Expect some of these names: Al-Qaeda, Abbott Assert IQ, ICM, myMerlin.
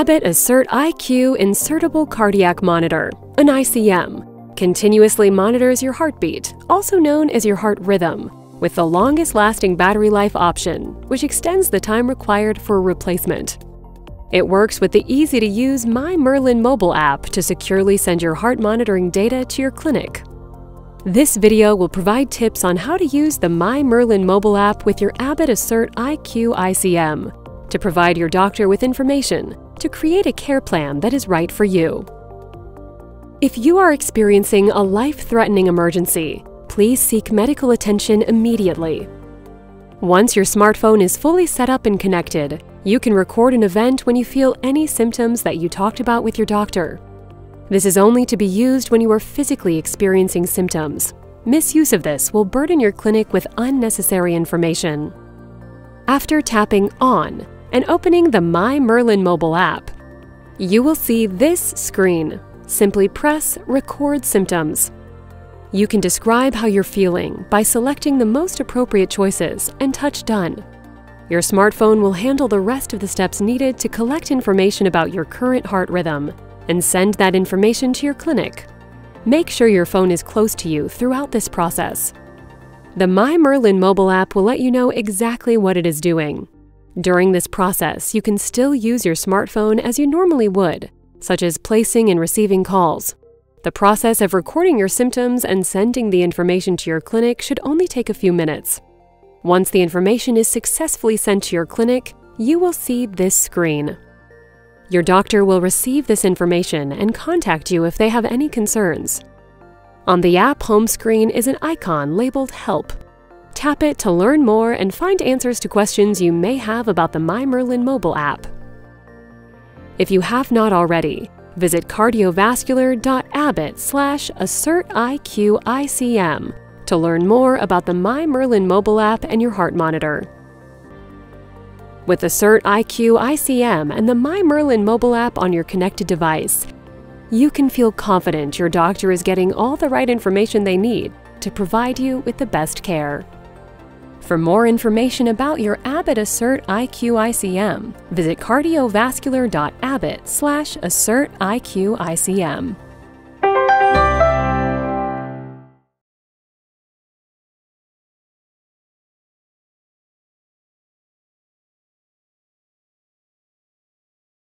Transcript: Abbott Assert IQ Insertable Cardiac Monitor, an ICM, continuously monitors your heartbeat, also known as your heart rhythm, with the longest-lasting battery life option, which extends the time required for replacement. It works with the easy-to-use myMerlin mobile app to securely send your heart monitoring data to your clinic. This video will provide tips on how to use the myMerlin mobile app with your Abbott Assert IQ ICM to provide your doctor with information to create a care plan that is right for you. If you are experiencing a life-threatening emergency, please seek medical attention immediately. Once your smartphone is fully set up and connected, you can record an event when you feel any symptoms that you talked about with your doctor. This is only to be used when you are physically experiencing symptoms. Misuse of this will burden your clinic with unnecessary information. After tapping on and opening the myMerlin mobile app, you will see this screen. Simply press Record Symptoms. You can describe how you're feeling by selecting the most appropriate choices and touch Done. Your smartphone will handle the rest of the steps needed to collect information about your current heart rhythm and send that information to your clinic. Make sure your phone is close to you throughout this process. The myMerlin mobile app will let you know exactly what it is doing. During this process, you can still use your smartphone as you normally would, such as placing and receiving calls. The process of recording your symptoms and sending the information to your clinic should only take a few minutes. Once the information is successfully sent to your clinic, you will see this screen. Your doctor will receive this information and contact you if they have any concerns. On the app home screen is an icon labeled Help. Tap it to learn more and find answers to questions you may have about the myMerlin mobile app. If you have not already, visit cardiovascular.abbott/assertiqicm to learn more about the myMerlin mobile app and your heart monitor. With Assert IQ ICM and the myMerlin mobile app on your connected device, you can feel confident your doctor is getting all the right information they need to provide you with the best care. For more information about your Abbott Assert IQ ICM, visit cardiovascular.abbott/assertiqicm.